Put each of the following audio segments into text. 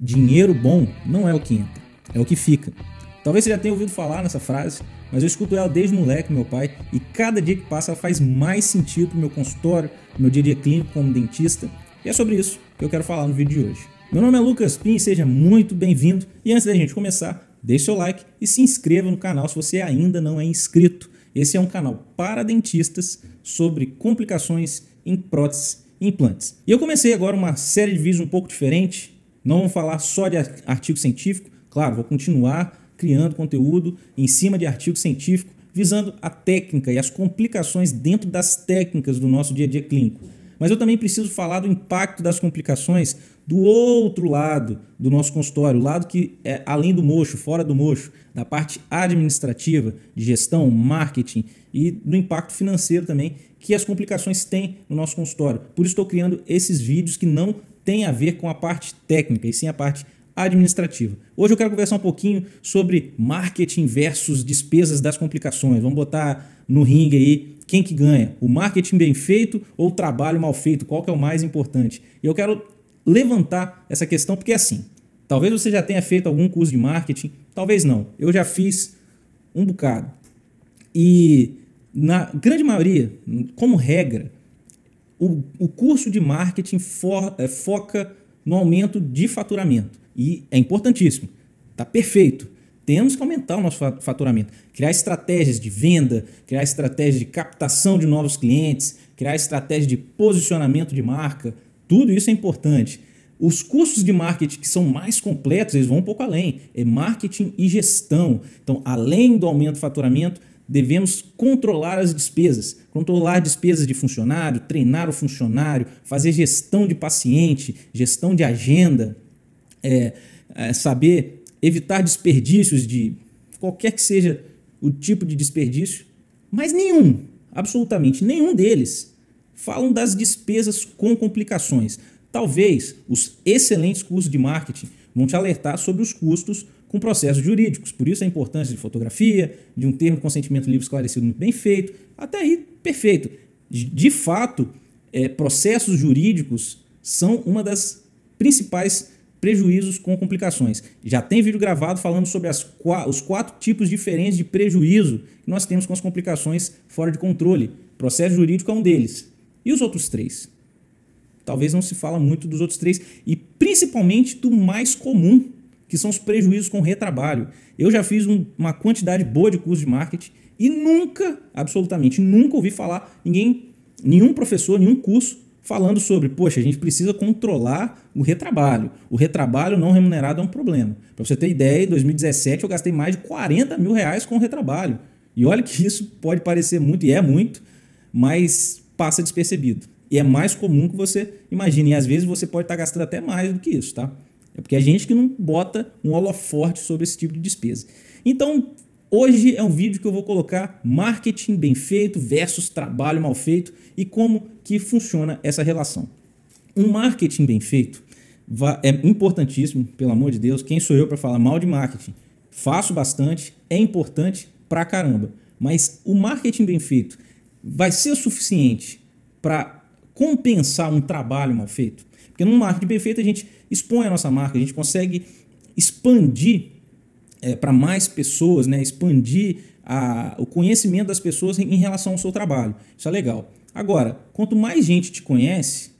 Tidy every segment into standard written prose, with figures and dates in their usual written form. dinheiro bom não é o que entra, é o que fica. Talvez você já tenha ouvido falar nessa frase, mas eu escuto ela desde moleque, meu pai, e cada dia que passa ela faz mais sentido pro meu consultório, pro meu dia a dia clínico como dentista, e é sobre isso que eu quero falar no vídeo de hoje. Meu nome é Lucas Pim, seja muito bem-vindo, e antes da gente começar, deixe seu like e se inscreva no canal se você ainda não é inscrito. Esse é um canal para dentistas sobre complicações em próteses e implantes. E eu comecei agora uma série de vídeos um pouco diferente, não vou falar só de artigo científico, claro, vou continuar criando conteúdo em cima de artigo científico, visando a técnica e as complicações dentro das técnicas do nosso dia a dia clínico. Mas eu também preciso falar do impacto das complicações do outro lado do nosso consultório, o lado que é além do mocho, fora do mocho, da parte administrativa, de gestão, marketing e do impacto financeiro também que as complicações têm no nosso consultório. Por isso estou criando esses vídeos que não têm a ver com a parte técnica e sim a parte administrativa. Hoje eu quero conversar um pouquinho sobre marketing versus despesas das complicações. Vamos botar no ringue aí quem que ganha, o marketing bem feito ou o trabalho mal feito, qual que é o mais importante. E eu quero levantar essa questão porque é assim, talvez você já tenha feito algum curso de marketing, talvez não, eu já fiz um bocado. E na grande maioria, como regra, o curso de marketing foca no aumento de faturamento. E é importantíssimo, tá perfeito. Temos que aumentar o nosso faturamento, criar estratégias de venda, criar estratégias de captação de novos clientes, criar estratégias de posicionamento de marca, tudo isso é importante. Os cursos de marketing que são mais completos, eles vão um pouco além, é marketing e gestão. Então, além do aumento do faturamento, devemos controlar as despesas, controlar despesas de funcionário, treinar o funcionário, fazer gestão de paciente, gestão de agenda, saber evitar desperdícios de qualquer que seja o tipo de desperdício, mas nenhum, absolutamente nenhum deles falam das despesas com complicações. Talvez os excelentes cursos de marketing vão te alertar sobre os custos com processos jurídicos, por isso a importância de fotografia, de um termo de consentimento livre esclarecido muito bem feito, até aí perfeito. De fato, processos jurídicos são uma das principais prejuízos com complicações. Já tem vídeo gravado falando sobre os 4 tipos diferentes de prejuízo que nós temos com as complicações fora de controle. Processo jurídico é um deles. E os outros 3? Talvez não se fala muito dos outros 3 e principalmente do mais comum, que são os prejuízos com retrabalho. Eu já fiz uma quantidade boa de curso de marketing e nunca, absolutamente nunca ouvi falar nenhum professor, nenhum curso falando sobre, poxa, a gente precisa controlar o retrabalho. O retrabalho não remunerado é um problema. Para você ter ideia, em 2017 eu gastei mais de 40 mil reais com o retrabalho. E olha que isso pode parecer muito, e é muito, mas passa despercebido. E é mais comum que você imagine. E às vezes você pode estar gastando até mais do que isso, tá? É porque a gente que não bota um holoforte sobre esse tipo de despesa. Então, hoje é um vídeo que eu vou colocar marketing bem feito versus trabalho mal feito e como que funciona essa relação. Um marketing bem feito é importantíssimo, pelo amor de Deus, quem sou eu para falar mal de marketing? Faço bastante, é importante pra caramba, mas o marketing bem feito vai ser suficiente para compensar um trabalho mal feito? Porque no marketing bem feito a gente expõe a nossa marca, a gente consegue expandir para mais pessoas, né? Expandir o conhecimento das pessoas em relação ao seu trabalho. Isso é legal. Agora, quanto mais gente te conhece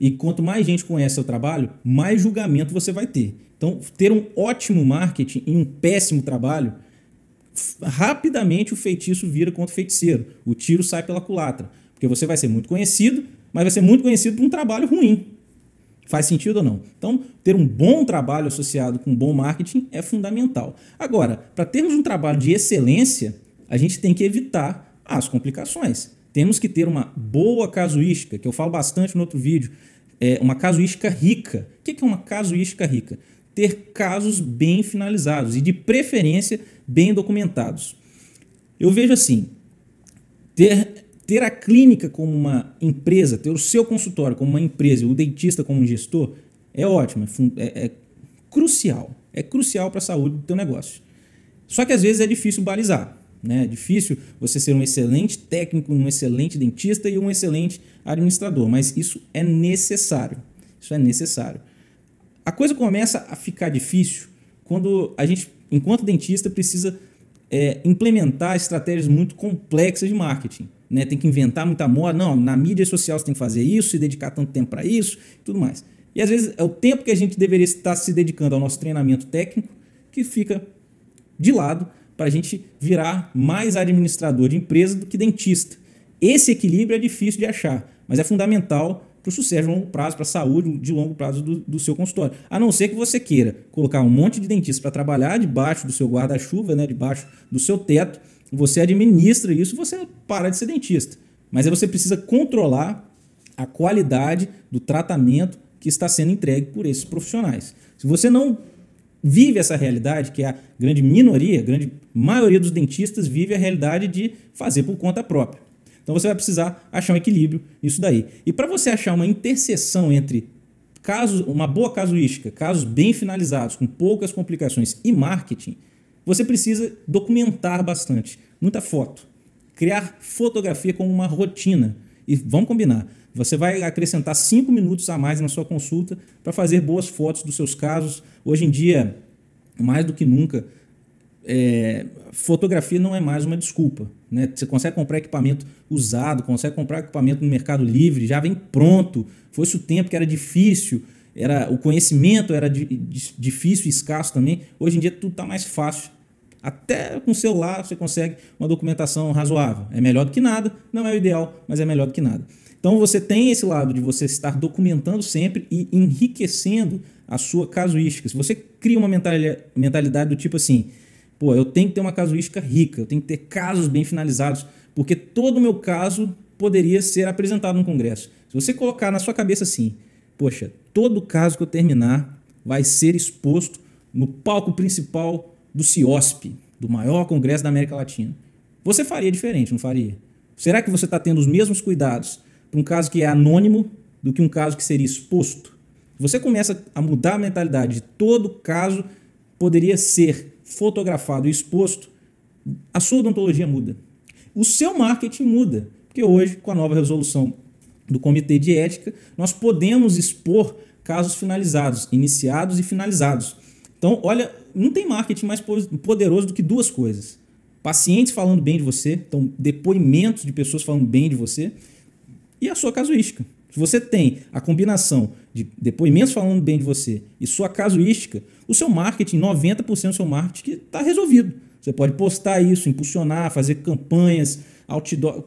e quanto mais gente conhece seu trabalho, mais julgamento você vai ter. Então, ter um ótimo marketing e um péssimo trabalho, rapidamente o feitiço vira contra o feiticeiro. O tiro sai pela culatra. Porque você vai ser muito conhecido, mas vai ser muito conhecido por um trabalho ruim. Faz sentido ou não? Então, ter um bom trabalho associado com um bom marketing é fundamental. Agora, para termos um trabalho de excelência, a gente tem que evitar as complicações. Temos que ter uma boa casuística, que eu falo bastante no outro vídeo, uma casuística rica. O que é uma casuística rica? Ter casos bem finalizados e, de preferência, bem documentados. Eu vejo assim, ter a clínica como uma empresa, ter o seu consultório como uma empresa, o dentista como um gestor, é ótimo, é crucial para a saúde do teu negócio. Só que às vezes é difícil balizar, né? É difícil você ser um excelente técnico, um excelente dentista e um excelente administrador, mas isso é necessário, A coisa começa a ficar difícil quando a gente, enquanto dentista, precisa implementar estratégias muito complexas de marketing, né? Tem que inventar muita moda. Não, na mídia social você tem que fazer isso, se dedicar tanto tempo para isso e tudo mais. E às vezes é o tempo que a gente deveria estar se dedicando ao nosso treinamento técnico que fica de lado para a gente virar mais administrador de empresa do que dentista. Esse equilíbrio é difícil de achar, mas é fundamental para o sucesso de longo prazo, para a saúde de longo prazo do seu consultório. A não ser que você queira colocar um monte de dentista para trabalhar debaixo do seu guarda-chuva, né, debaixo do seu teto, você administra isso, você para de ser dentista. Mas aí você precisa controlar a qualidade do tratamento que está sendo entregue por esses profissionais. Se você não vive essa realidade, que é a grande minoria, a grande maioria dos dentistas vive a realidade de fazer por conta própria. Então você vai precisar achar um equilíbrio nisso daí. E para você achar uma interseção entre casos, uma boa casuística, casos bem finalizados, com poucas complicações e marketing, você precisa documentar bastante, muita foto, criar fotografia como uma rotina. E vamos combinar, você vai acrescentar 5 minutos a mais na sua consulta para fazer boas fotos dos seus casos. Hoje em dia, mais do que nunca, fotografia não é mais uma desculpa, né? Você consegue comprar equipamento usado, consegue comprar equipamento no Mercado Livre, já vem pronto. Foi-se o tempo que era difícil, o conhecimento era difícil e escasso também. Hoje em dia tudo está mais fácil. Até com o celular você consegue uma documentação razoável. É melhor do que nada, não é o ideal, mas é melhor do que nada. Então você tem esse lado de você estar documentando sempre e enriquecendo a sua casuística. Se você cria uma mentalidade do tipo assim: pô, eu tenho que ter uma casuística rica, eu tenho que ter casos bem finalizados, porque todo o meu caso poderia ser apresentado no congresso. Se você colocar na sua cabeça assim: poxa, todo caso que eu terminar vai ser exposto no palco principal do CIOSP, do maior congresso da América Latina. Você faria diferente, não faria? Será que você está tendo os mesmos cuidados para um caso que é anônimo do que um caso que seria exposto? Você começa a mudar a mentalidade de todo caso poderia ser fotografado e exposto, a sua odontologia muda. O seu marketing muda, porque hoje, com a nova resolução do Comitê de Ética, nós podemos expor casos finalizados, iniciados e finalizados. Então, olha, não tem marketing mais poderoso do que duas coisas. Pacientes falando bem de você, então depoimentos de pessoas falando bem de você, e a sua casuística. Se você tem a combinação de depoimentos falando bem de você e sua casuística, o seu marketing, 90% do seu marketing está resolvido. Você pode postar isso, impulsionar, fazer campanhas, outdoor.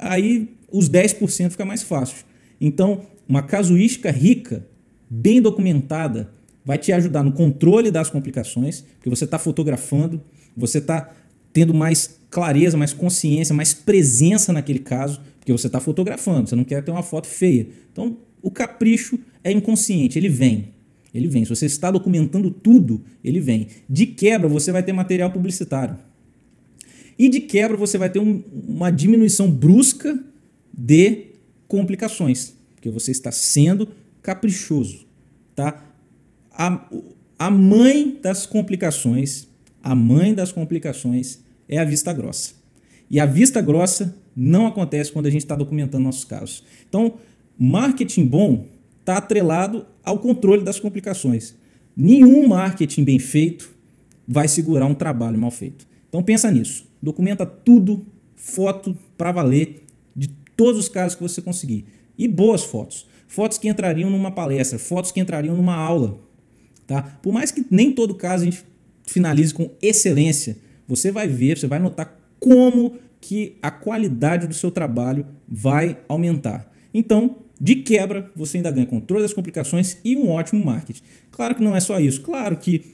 Aí os 10% fica mais fácil. Então, uma casuística rica, bem documentada, vai te ajudar no controle das complicações, porque você está fotografando, você está tendo mais clareza, mais consciência, mais presença naquele caso, porque você está fotografando, você não quer ter uma foto feia. Então, o capricho é inconsciente, ele vem. Ele vem. Se você está documentando tudo, ele vem. De quebra, você vai ter material publicitário. E de quebra, você vai ter uma diminuição brusca de complicações, porque você está sendo caprichoso. Tá? A mãe das complicações, a mãe das complicações é a vista grossa. E a vista grossa não acontece quando a gente está documentando nossos casos. Então, marketing bom está atrelado ao controle das complicações. Nenhum marketing bem feito vai segurar um trabalho mal feito. Então, pensa nisso. Documenta tudo, foto para valer, de todos os casos que você conseguir. E boas fotos. Fotos que entrariam numa palestra, fotos que entrariam numa aula. Tá? Por mais que nem todo caso a gente finalize com excelência, você vai ver, você vai notar como que a qualidade do seu trabalho vai aumentar. Então, de quebra, você ainda ganha controle das complicações e um ótimo marketing. Claro que não é só isso. Claro que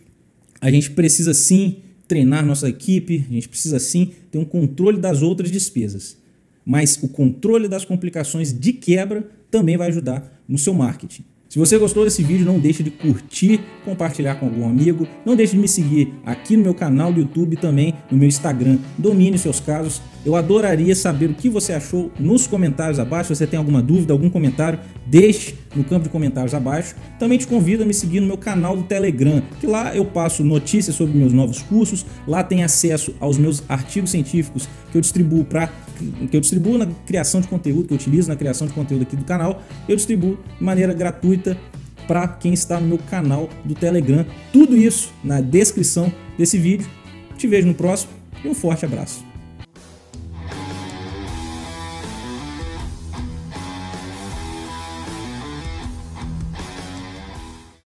a gente precisa sim treinar nossa equipe, a gente precisa sim ter um controle das outras despesas. Mas o controle das complicações de quebra também vai ajudar no seu marketing. Se você gostou desse vídeo, não deixe de curtir, compartilhar com algum amigo, não deixe de me seguir aqui no meu canal do YouTube e também no meu Instagram, Domine Seus Casos. Eu adoraria saber o que você achou nos comentários abaixo. Se você tem alguma dúvida, algum comentário, deixe no campo de comentários abaixo. Também te convido a me seguir no meu canal do Telegram, que lá eu passo notícias sobre meus novos cursos, lá tem acesso aos meus artigos científicos que eu distribuo na criação de conteúdo, que eu utilizo na criação de conteúdo aqui do canal, eu distribuo de maneira gratuita para quem está no meu canal do Telegram. Tudo isso na descrição desse vídeo. Te vejo no próximo e um forte abraço.